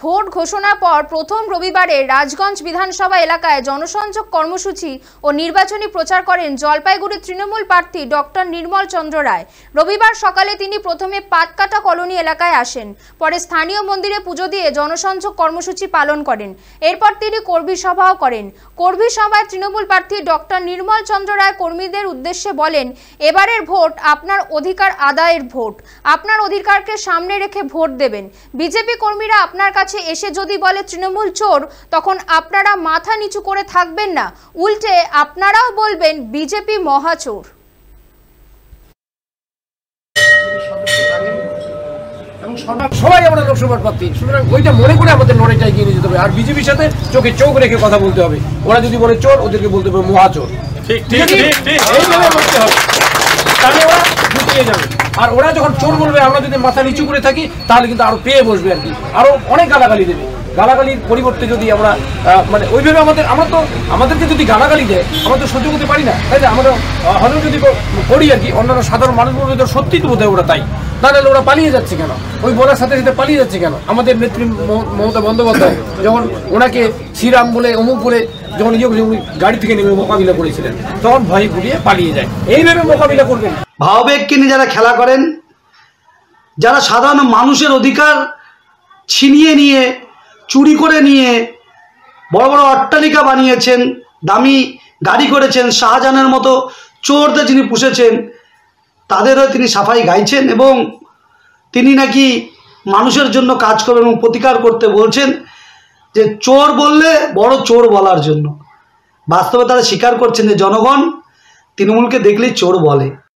Vote ঘোষণার পর প্রথম রবিবারে রাজগঞ্জ বিধানসভা এলাকায় জনসংযোগ কর্মসূচি ও নির্বাচনী প্রচার করেন জলপাইগুড়ির তৃণমূল প্রার্থী ডক্টর নির্মল চন্দ্র রায়। রবিবার সকালে তিনি প্রথমে পাতকাটা কলোনি এলাকায় আসেন, পরে স্থানীয় মন্দিরে পুজো দিয়ে জনসংযোগ কর্মসূচি পালন করেন। এরপর তিনি কর্মী সভাও করেন। কর্মী সভায় তৃণমূল প্রার্থী ডক্টর নির্মল চন্দ্র রায় কর্মীদের উদ্দেশ্যে বলেন, এবারের ভোট আপনার অধিকার আদায়ের ভোট, আপনার অধিকারকে সামনে রেখে ভোট দেবেন। বিজেপি কর্মীরা আপনার কাছে এসে যদি বলে তৃণমূল চোর, তখন আপনারা মাথা নিচু করে থাকবেন না, উল্টে আপনারাও বলবেন বিজেপি মহাচোর। সবাই আমরা লোকসভার প্রার্থী, সুতরাং ওইটা মনে করে আমাদের লড়াইটা এগিয়ে নিয়ে যেতে হবে। আর বিজেপির সাথে চোখে চোখ রেখে কথা বলতে হবে। ওরা যদি বলে চোর, ওদেরকে বলতে হবে মহাচোর। এইভাবে বলতে হবে, তাহলে ওরা ঢুকিয়ে যাবে। আর ওরা যখন চোর বলবে, আমরা যদি মাথা নিচু করে থাকি, তাহলে কিন্তু আরো পেয়ে বসবে আর কি, আরো অনেক গালাগালি দেবে। গালাগালির পরিবর্তে যদি আমরা মানে ওইভাবে আমাদেরকে যদি গালাগালি দেয়, আমরা তো সহ্য করতে পারি না, তাই না? আমরা হলেও যদি করি আর কি, অন্যান্য সাধারণ মানুষগুলো তো সত্যি তো বোধ হয় ওরা, তাই না? নাহলে ওরা পালিয়ে যাচ্ছে কেন? ওই বলার সাথে সাথে পালিয়ে যাচ্ছে কেন? আমাদের নেত্রী মমতা বন্দ্যোপাধ্যায় যখন ওনাকে শ্রীরাম বলে অমুক বলে যখন উনি গাড়ি থেকে নেমে মোকাবিলা করেছিলেন, তখন ভয় ঘুরিয়ে পালিয়ে যায়। এইভাবে মোকাবিলা করবেন। ভাববেগকে নিয়ে যারা খেলা করেন, যারা সাধারণ মানুষের অধিকার ছিনিয়ে নিয়ে, চুরি করে নিয়ে বড় বড় অট্টালিকা বানিয়েছেন, দামি গাড়ি করেছেন, শাহজাহানের মতো চোরদের যিনি পুষেছেন, তাদেরও তিনি সাফাই গাইছেন এবং তিনি নাকি মানুষের জন্য কাজ করবেন এবং প্রতিকার করতে বলছেন, যে চোর বললে বড় চোর বলার জন্য। বাস্তবে তারা স্বীকার করছেন যে জনগণ তৃণমূলকে দেখলেই চোর বলে।